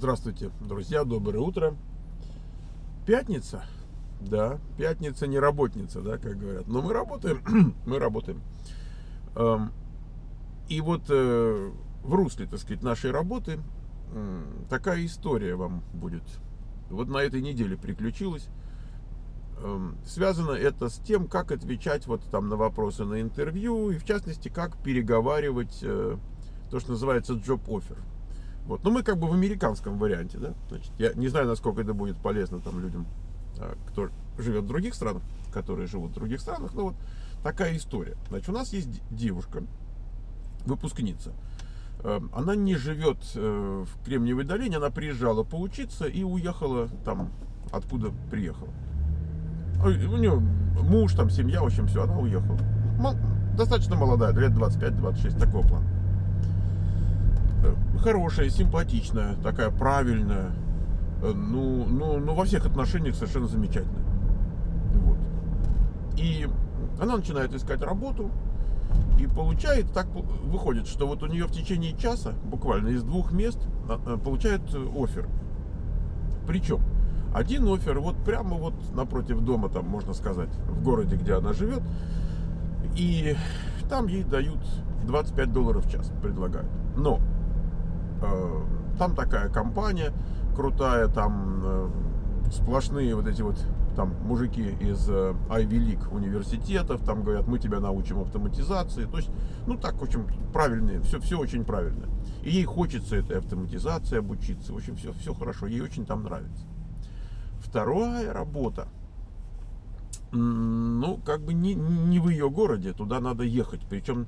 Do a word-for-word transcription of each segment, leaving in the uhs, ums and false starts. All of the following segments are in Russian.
Здравствуйте, друзья, доброе утро. Пятница, да, пятница не работница, да, как говорят. Но мы работаем, мы работаем. И вот в русле, так сказать, нашей работы такая история вам будет. Вот на этой неделе приключилась. Связано это с тем, как отвечать вот там на вопросы на интервью и, в частности, как переговаривать то, что называется джоб оффер. Вот. Но мы как бы в американском варианте, да? Значит, я не знаю, насколько это будет полезно там людям, кто живет в других странах, которые живут в других странах, но вот такая история. Значит, у нас есть девушка, выпускница. Она не живет в Кремниевой долине, она приезжала поучиться и уехала там, откуда приехала. У нее муж, там семья, в общем, все, она уехала. Достаточно молодая, лет двадцать пять — двадцать шесть, такого плана. Хорошая, симпатичная, такая правильная, ну, ну, ну во всех отношениях совершенно замечательная. Вот. И она начинает искать работу и получает, так выходит, что вот у нее в течение часа, буквально из двух мест, получает оффер. Причем один оффер вот прямо вот напротив дома, там, можно сказать, в городе, где она живет, и там ей дают двадцать пять долларов в час, предлагают. Но э, там такая компания крутая, там э, сплошные вот эти вот там мужики из э, айви лиг университетов, там говорят, мы тебя научим автоматизации, то есть, ну так, в общем, правильные, все, все очень правильно. И ей хочется этой автоматизации обучиться, в общем, все, все хорошо, ей очень там нравится. Вторая работа, ну, как бы не, не в ее городе, туда надо ехать, причем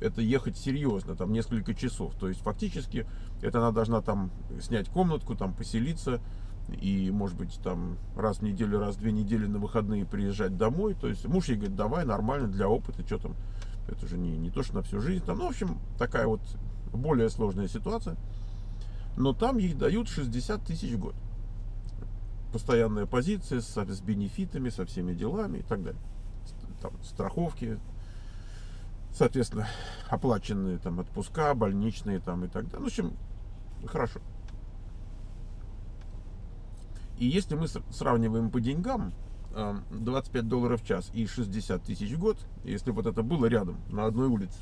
это ехать серьезно, там несколько часов, то есть фактически это она должна там снять комнатку, там поселиться и, может быть, там раз в неделю, раз в две недели на выходные приезжать домой, то есть муж ей говорит, давай, нормально, для опыта, что там, это же не, не то, что на всю жизнь, там, ну, в общем, такая вот более сложная ситуация, но там ей дают шестьдесят тысяч в год, постоянная позиция с, с бенефитами, со всеми делами и так далее, там страховки, соответственно, оплаченные там отпуска, больничные там и так далее. Ну, в общем, хорошо. И если мы сравниваем по деньгам двадцать пять долларов в час и шестьдесят тысяч в год, если вот это было рядом, на одной улице,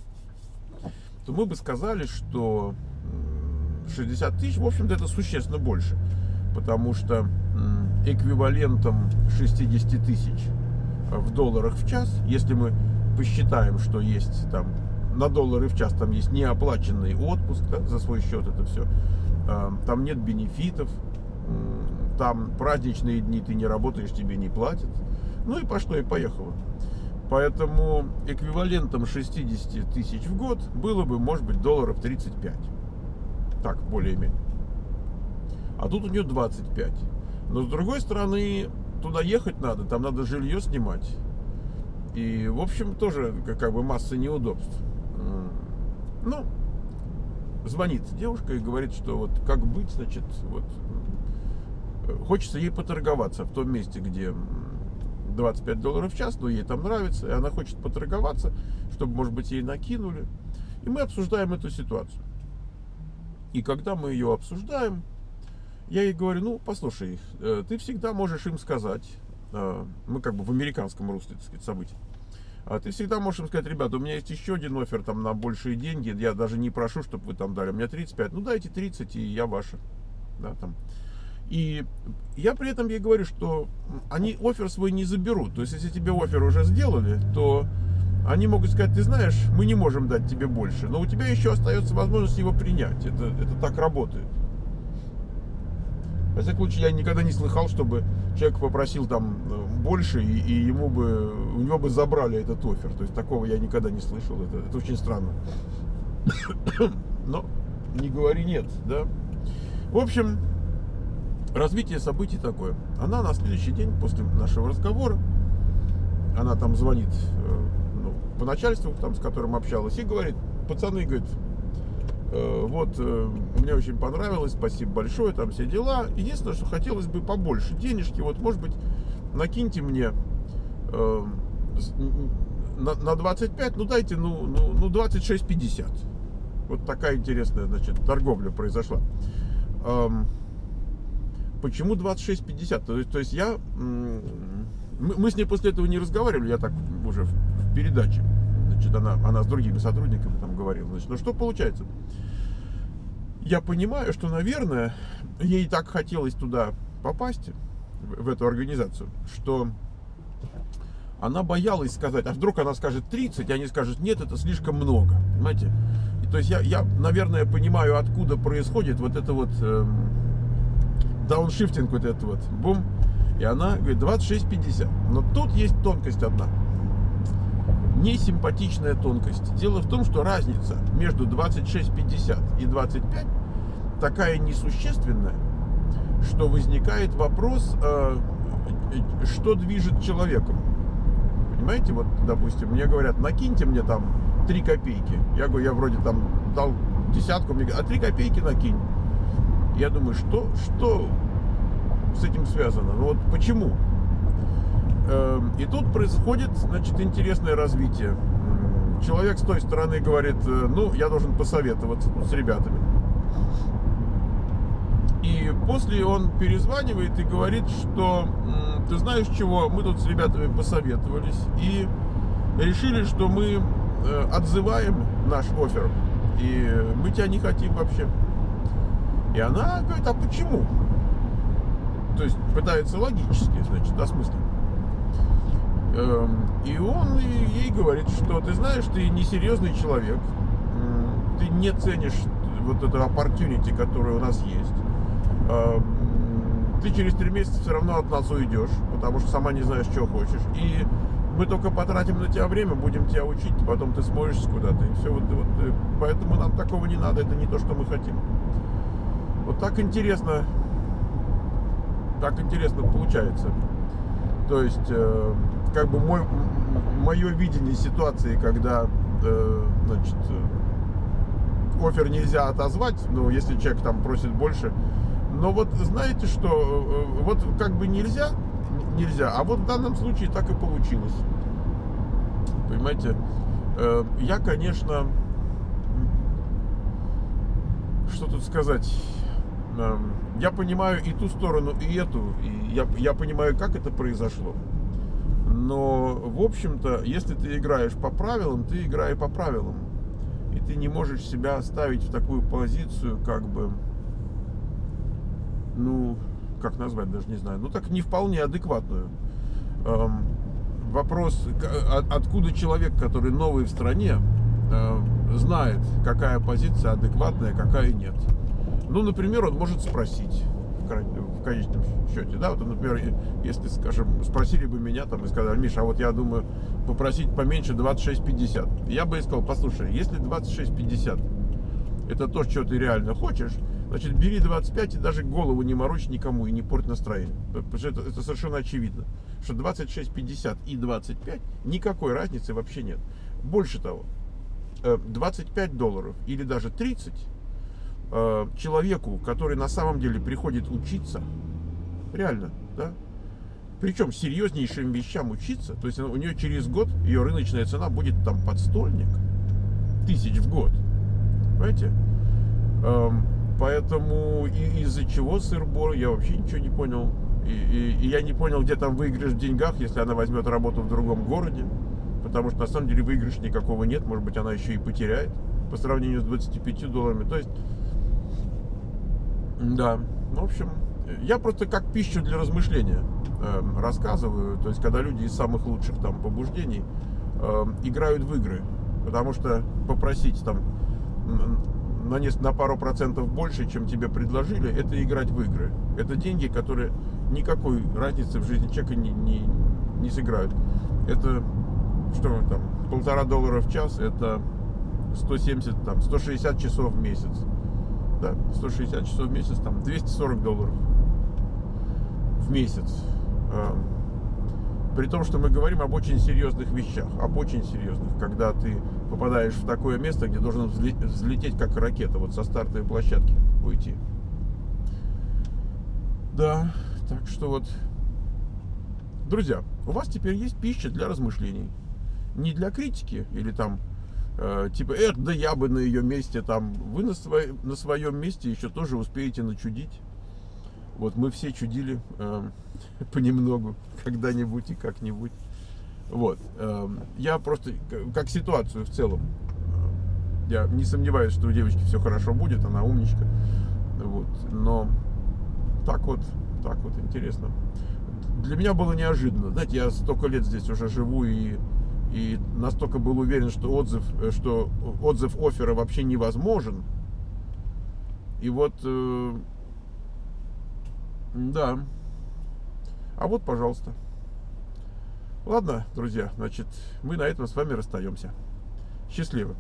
то мы бы сказали, что шестьдесят тысяч, в общем-то, это существенно больше. Потому что эквивалентом шестидесяти тысяч в долларах в час, если мы посчитаем, что есть там на доллары в час, там есть неоплаченный отпуск, да, за свой счет это все, там нет бенефитов, там праздничные дни ты не работаешь, тебе не платят, ну и пошло и поехало. Поэтому эквивалентом шестидесяти тысяч в год было бы, может быть, долларов тридцать пять, так, более-менее. А тут у нее двадцать пять. Но с другой стороны, туда ехать надо, там надо жилье снимать. И, в общем, тоже как бы масса неудобств. Ну, звонит девушка и говорит, что вот как быть, значит, вот хочется ей поторговаться в том месте, где двадцать пять долларов в час, но ей там нравится, и она хочет поторговаться, чтобы, может быть, ей накинули. И мы обсуждаем эту ситуацию. И когда мы ее обсуждаем, я ей говорю, ну, послушай, ты всегда можешь им сказать, мы как бы в американском русле, так сказать, события, ты всегда можешь им сказать, ребята, у меня есть еще один оффер там на большие деньги, я даже не прошу, чтобы вы там дали, у меня тридцать пять, ну, дайте тридцать, и я ваша, да, там. И я при этом ей говорю, что они оффер свой не заберут, то есть, если тебе оффер уже сделали, то они могут сказать, ты знаешь, мы не можем дать тебе больше, но у тебя еще остается возможность его принять, это, это так работает. Во всяком случае, я никогда не слыхал, чтобы человек попросил там больше, и, и ему бы, у него бы забрали этот оффер. То есть такого я никогда не слышал. Это, это очень странно. Но не говори нет, да. В общем, развитие событий такое. Она на следующий день после нашего разговора, она там звонит, ну, по начальству, там, с которым общалась, и говорит, пацаны, говорит, вот, мне очень понравилось, спасибо большое, там все дела. Единственное, что хотелось бы побольше денежки. Вот, может быть, накиньте мне э, на, на двадцать пять, ну дайте, ну, ну, ну двадцать шесть пятьдесят. Вот такая интересная, значит, торговля произошла. Эм, Почему двадцать шесть пятьдесят? То, то есть я... Мы, мы с ней после этого не разговаривали, я так уже в, в передаче. Значит, она, она с другими сотрудниками там говорила. Значит, ну что получается? Я понимаю, что, наверное, ей так хотелось туда попасть, в, в эту организацию, что она боялась сказать, а вдруг она скажет тридцать, а они скажут, нет, это слишком много. Понимаете? И, то есть я, я, наверное, понимаю, откуда происходит вот это вот э, дауншифтинг, вот этот вот бум. И она говорит двадцать шесть пятьдесят. Но тут есть тонкость одна. Несимпатичная тонкость. Дело в том, что разница между двадцать шесть пятьдесят и двадцать пять такая несущественная, что возникает вопрос, э, что движет человеком. Понимаете, вот, допустим, мне говорят, накиньте мне там три копейки. Я говорю, я вроде там дал десятку, мне говорят, а три копейки накинь. Я думаю, что, что с этим связано? Ну вот почему? И тут происходит, значит, интересное развитие. Человек с той стороны говорит, ну, я должен посоветоваться с ребятами. И после он перезванивает и говорит, что, ты знаешь чего, мы тут с ребятами посоветовались и решили, что мы отзываем наш оффер, и мы тебя не хотим вообще. И она говорит, а почему? То есть пытается логически, значит, осмыслить. И он ей говорит, что ты знаешь, ты несерьезный человек, ты не ценишь вот это opportunity, которое у нас есть. Ты через три месяца все равно от нас уйдешь, потому что сама не знаешь, чего хочешь. И мы только потратим на тебя время, будем тебя учить, потом ты сможешься куда-то. И все, вот, вот, поэтому нам такого не надо, это не то, что мы хотим. Вот так интересно, так интересно получается. То есть, э, как бы мой, мое видение ситуации, когда, э, значит, оффер нельзя отозвать, ну, если человек там просит больше. Но вот знаете что, вот как бы нельзя, нельзя, а вот в данном случае так и получилось. Понимаете, я, конечно, что тут сказать, я понимаю и ту сторону, и эту, и я, я понимаю, как это произошло. Но, в общем-то, если ты играешь по правилам, ты играешь по правилам. И ты не можешь себя ставить в такую позицию, как бы... ну, как назвать, даже не знаю, ну так не вполне адекватную. Эм, вопрос, от, откуда человек, который новый в стране, э, знает, какая позиция адекватная, какая нет. Ну, например, он может спросить, в конечном счете, да, вот, например, если, скажем, спросили бы меня там и сказали, Миша, а вот я думаю попросить поменьше двадцать шесть пятьдесят. Я бы сказал, послушай, если двадцать шесть пятьдесят это то, что ты реально хочешь, значит, бери двадцать пять и даже голову не морочь никому и не порть настроение. Потому что это, это совершенно очевидно, что двадцать шесть пятьдесят и двадцать пять никакой разницы вообще нет. Больше того, двадцать пять долларов или даже тридцать человеку, который на самом деле приходит учиться, реально, да, причем серьезнейшим вещам учиться, то есть у нее через год ее рыночная цена будет там под стольник тысяч в год. Понимаете? Поэтому из-за чего сыр-бор, я вообще ничего не понял. И, и, и я не понял, где там выигрыш в деньгах, если она возьмет работу в другом городе. Потому что на самом деле выигрыша никакого нет. Может быть, она еще и потеряет по сравнению с двадцатью пятью долларами. То есть, да, в общем, я просто как пищу для размышления э, рассказываю. То есть, когда люди из самых лучших там побуждений э, играют в игры. Потому что попросить там... На, не, на пару процентов больше, чем тебе предложили, это играть в игры. Это деньги, которые никакой разницы в жизни человека не, не, не сыграют. Это, что там, полтора доллара в час, это сто семьдесят, там, сто шестьдесят часов в месяц. Да, сто шестьдесят часов в месяц, там, двести сорок долларов в месяц. При том, что мы говорим об очень серьезных вещах, об очень серьезных, когда ты попадаешь в такое место, где должен взлететь как ракета, вот со стартовой площадки уйти. Да, так что вот, друзья, у вас теперь есть пища для размышлений, не для критики или там э, типа, эх, да я бы на ее месте там, вы на, свой, на своем месте еще тоже успеете начудить. Вот мы все чудили э, понемногу, когда-нибудь и как-нибудь. Вот. Э, я просто, как ситуацию в целом, э, я не сомневаюсь, что у девочки все хорошо будет, она умничка. Вот. Но так вот, так вот интересно. Для меня было неожиданно. Знаете, я столько лет здесь уже живу и, и настолько был уверен, что отзыв, что отзыв оффера вообще невозможен. И вот... Э, да. А вот, пожалуйста. Ладно, друзья, значит, мы на этом с вами расстаемся. Счастливо.